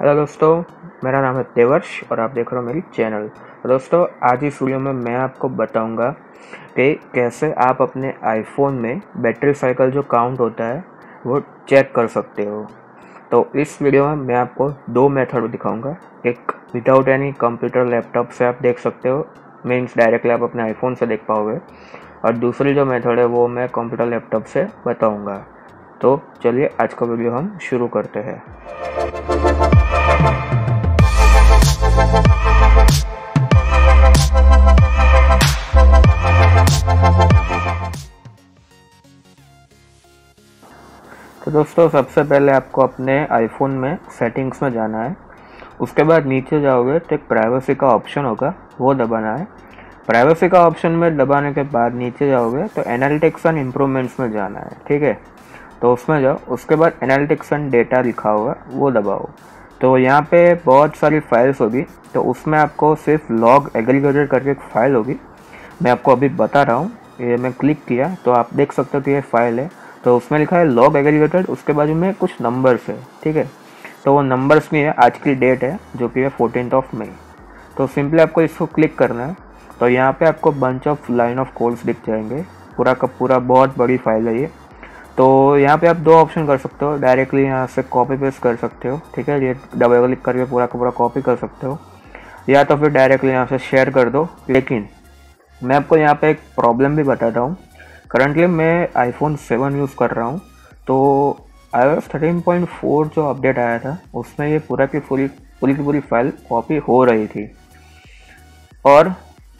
Hello दोस्तों, मेरा नाम है देवर्ष और आप देख रहे हो मेरी चैनल। दोस्तों, आज इस वीडियो में मैं आपको बताऊंगा कि कैसे आप अपने आईफोन में बैटरी साइकिल जो काउंट होता है वो चेक कर सकते हो। तो इस वीडियो में मैं आपको दो मेथड दिखाऊंगा। एक विदाउट एनी कंप्यूटर लैपटॉप से आप देख सकते हो, मीन्स डायरेक्टली आप अपने आईफोन से देख पाओगे, और दूसरी जो मेथड है वो मैं कंप्यूटर लैपटॉप से बताऊँगा। तो चलिए आज का वीडियो हम शुरू करते हैं। तो दोस्तों, सबसे पहले आपको अपने आईफोन में सेटिंग्स में जाना है। उसके बाद नीचे जाओगे तो एक प्राइवेसी का ऑप्शन होगा, वो दबाना है। प्राइवेसी का ऑप्शन में दबाने के बाद नीचे जाओगे तो एनालिटिक्स एंड इम्प्रूवमेंट्स में जाना है, ठीक है। तो उसमें जाओ, उसके बाद एनालिटिक्स एंड डेटा लिखा होगा वो दबाओ। तो यहाँ पे बहुत सारी फाइल्स होगी, तो उसमें आपको सिर्फ लॉग एग्रीगेटेड करके एक फ़ाइल होगी, मैं आपको अभी बता रहा हूँ। ये मैं क्लिक किया तो आप देख सकते हो कि ये फ़ाइल है। तो उसमें लिखा है लॉग एग्रीगेटेड, उसके बाजू में कुछ नंबर्स है, ठीक है। तो वो नंबर्स में है, आज की डेट है जो कि है 14 मई। तो सिंपली आपको इसको क्लिक करना है। तो यहाँ पर आपको bunch of line of codes दिख जाएंगे, पूरा का पूरा बहुत बड़ी फाइल है ये। तो यहाँ पे आप दो ऑप्शन कर सकते हो, डायरेक्टली यहाँ से कॉपी पेस्ट कर सकते हो, ठीक है। ये डबल क्लिक करके पूरा का पूरा कॉपी कर सकते हो, या तो फिर डायरेक्टली यहाँ से शेयर कर दो। लेकिन मैं आपको यहाँ पे एक प्रॉब्लम भी बताता हूँ। करंटली मैं आईफोन 7 यूज़ कर रहा हूँ, तो iOS 13.4 जो अपडेट आया था उसमें ये पूरा की पूरी फाइल कॉपी हो रही थी। और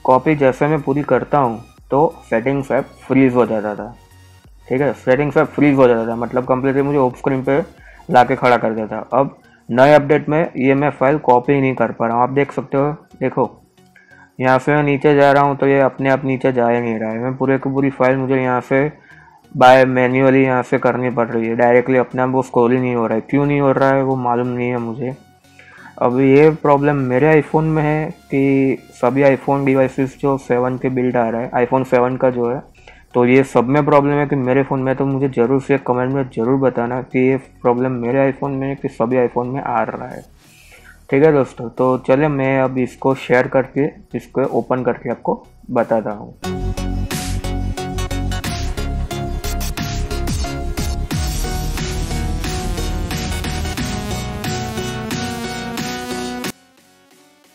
कॉपी जैसे मैं पूरी करता हूँ तो सेटिंग्स ऐप फ्रीज़ हो जाता था, ठीक है। सेटिंग्स ऐप फ्रीज हो जाता था, मतलब कंप्लीटली मुझे होम स्क्रीन पे लाके खड़ा कर देता। अब नए अपडेट में ये मैं फ़ाइल कॉपी नहीं कर पा रहा हूँ, आप देख सकते हो। देखो यहाँ से मैं नीचे जा रहा हूँ तो ये अपने आप नीचे जा ही नहीं रहा है। मैं पूरे की पूरी फाइल मुझे यहाँ से बाय मैन्युअली यहाँ से करनी पड़ रही है, डायरेक्टली अपने आप वो स्क्रॉल ही नहीं हो रहा है। क्यों नहीं हो रहा है वो मालूम नहीं है मुझे। अब ये प्रॉब्लम मेरे आईफोन में है कि सभी आईफोन डिवाइसेस जो 7 के बिल्ड आ रहा है, आईफोन 7 का जो है, तो ये सब में प्रॉब्लम है कि मेरे फ़ोन में। तो मुझे ज़रूर से कमेंट में ज़रूर बताना कि ये प्रॉब्लम मेरे आईफोन में कि सभी आईफोन में आ रहा है, ठीक है दोस्तों। तो चलिए मैं अब इसको शेयर करके, इसको ओपन करके आपको बताता हूँ।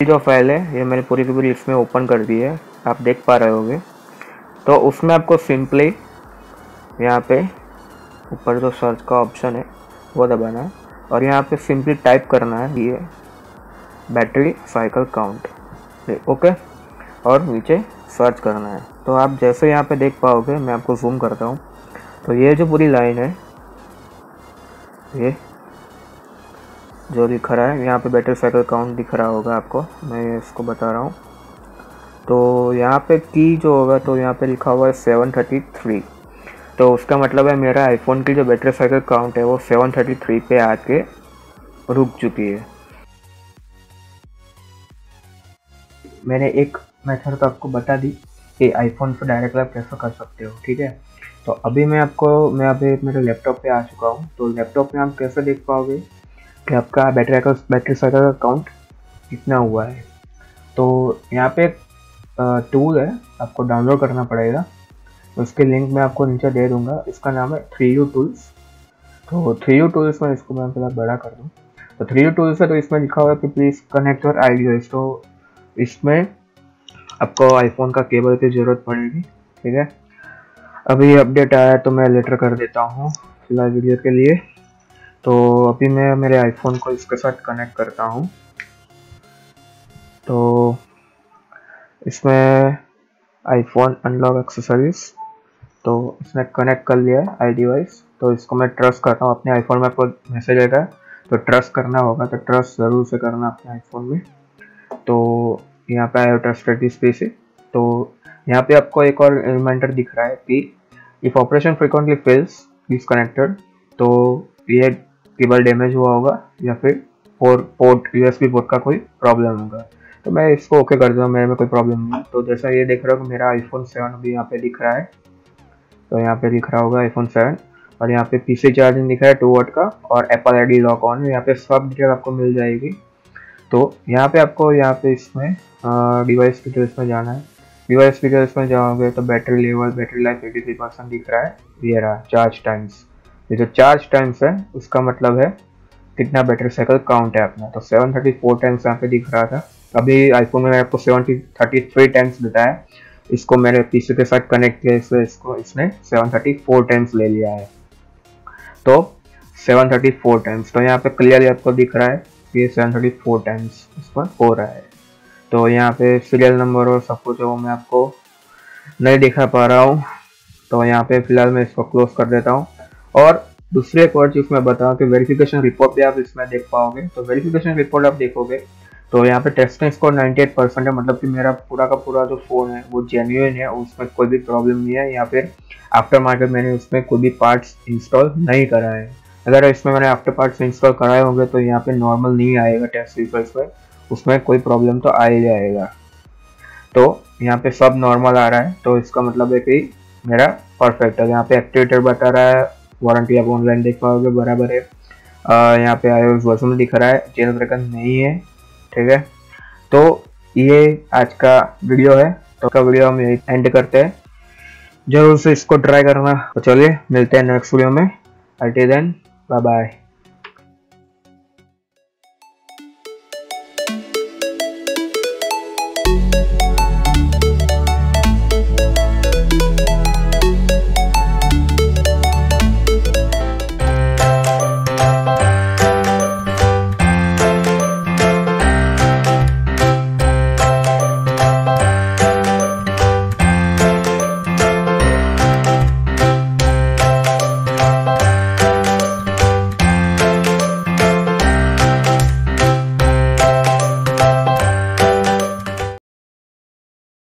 जो फाइल है ये मैंने पूरी की पूरी इसमें ओपन कर दी है, आप देख पा रहे होगे। तो उसमें आपको सिंपली यहाँ पे ऊपर जो सर्च का ऑप्शन है वो दबाना है, और यहाँ पे सिंपली टाइप करना है ये बैटरी साइकिल काउंट, ओके, और नीचे सर्च करना है। तो आप जैसे यहाँ पे देख पाओगे, मैं आपको जूम करता हूँ, तो ये जो पूरी लाइन है ये जो दिख रहा है यहाँ पे बैटरी साइकिल काउंट दिख रहा होगा आपको, मैं इसको बता रहा हूँ। तो यहाँ पे की जो होगा तो यहाँ पे लिखा हुआ है 733। तो उसका मतलब है मेरा आईफोन की जो बैटरी साइकिल काउंट है वो 733 पे आके रुक चुकी है। मैंने एक मेथड तो आपको बता दी कि आईफोन से डायरेक्ट आप कैसे कर सकते हो, ठीक है। तो अभी मैं अभी मेरे लैपटॉप पे आ चुका हूँ। तो लैपटॉप में आप कैसे देख पाओगे कि आपका बैटरी साइकिल का काउंट कितना हुआ है। तो यहाँ पे टूल है, आपको डाउनलोड करना पड़ेगा, उसके लिंक मैं आपको नीचे दे दूंगा। इसका नाम है 3uTools। तो 3uTools में इसको मैं थोड़ा बड़ा कर दूँ। तो 3uTools है, तो इसमें लिखा हुआ है कि प्लीज़ कनेक्ट योर आईडीएस। तो इसमें आपको आईफोन का केबल की ज़रूरत पड़ेगी, ठीक है। अभी अपडेट आया तो मैं लेटर कर देता हूँ फिलहाल वीडियो के लिए। तो अभी मैं मेरे आईफोन को इसके साथ कनेक्ट करता हूँ। तो इसमें आईफोन अनलॉक एक्सेसरीज, तो इसने कनेक्ट कर लिया है आई डिवाइस। तो इसको मैं ट्रस्ट करता हूँ। अपने आईफोन में आपको मैसेज आएगा तो ट्रस्ट करना होगा, तो ट्रस्ट ज़रूर से करना अपने आईफोन में। तो यहाँ पे आया ट्रस्टेड डिस्प्ले से। तो यहाँ पे आपको एक और रिमाइंडर दिख रहा है कि if operation frequently fails disconnected, तो ये केबल डैमेज हुआ होगा या फिर पोर्ट USB पोर्ट का कोई प्रॉब्लम होगा। तो मैं इसको ओके कर दूँगा, मेरे में कोई प्रॉब्लम नहीं है। तो जैसा ये देख रहा हो कि मेरा आईफोन 7 अभी यहाँ पे दिख रहा है, तो यहाँ पे दिख रहा होगा आईफोन 7। और यहाँ पे पीसी चार्जिंग दिखा है 2 वाट का और एप्पल आईडी लॉक ऑन है। यहाँ पे सब डिटेल आपको मिल जाएगी। तो यहाँ पे आपको यहाँ पे इसमें डिवाइस फीचर्स में जाना है। डिवाइस फीचर्स में जाओगे तो बैटरी लेवल, बैटरी लाइफ 83% दिख रहा है। ये रहा चार्ज टाइम्स। ये जो चार्ज टाइम्स है उसका मतलब है कितना बैटरी साइकिल काउंट है अपना। तो 734 टाइम्स यहाँ पे दिख रहा था। अभी आईफोन में आपको 733 टाइम्स देता है। इसको मैंने पीसी के साथ कनेक्ट किया, इसलिए इसको इसने 734 टाइम्स ले लिया है। तो 734 टाइम्स तो यहाँ पे क्लियरली आपको दिख रहा है कि ये 734 टाइम्स इस पर हो रहा है। तो यहाँ पे सीरियल नंबर और सब कुछ वो मैं आपको नहीं दिखा पा रहा हूँ। तो यहाँ पे फिलहाल मैं इसको क्लोज कर देता हूँ। और दूसरी एक और चीज़ मैं बताऊँ कि वेरिफिकेशन रिपोर्ट भी आप इसमें देख पाओगे। तो वेरिफिकेशन रिपोर्ट आप देखोगे तो यहाँ पे टेस्टिंग स्कोर 98% है, मतलब कि मेरा पूरा का पूरा जो फ़ोन है वो जेन्युइन है, उसमें कोई भी प्रॉब्लम नहीं है या फिर आफ्टर मार्केट मैंने उसमें कोई भी पार्ट्स इंस्टॉल नहीं करा है। अगर इसमें मैंने आफ्टर पार्ट्स इंस्टॉल कराए होंगे तो यहाँ पे नॉर्मल नहीं आएगा टेस्ट रिजल्ट्स पर, उसमें कोई प्रॉब्लम तो आ ही जाएगा। तो यहाँ पे सब नॉर्मल आ रहा है, तो इसका मतलब है कि मेरा परफेक्ट है। यहाँ पे एक्टिवेटर बता रहा है, वारंटी आप ऑनलाइन देख पाओगे, बराबर है। यहाँ पे iOS वर्जन दिख रहा है, जेल ब्रेकन नहीं है, ठीक है। तो ये आज का वीडियो है, तो का वीडियो हम यही एंड करते हैं। जरूर से इसको ट्राई करना। तो चलिए मिलते हैं नेक्स्ट वीडियो में। अल्टी देन, बाय बाय।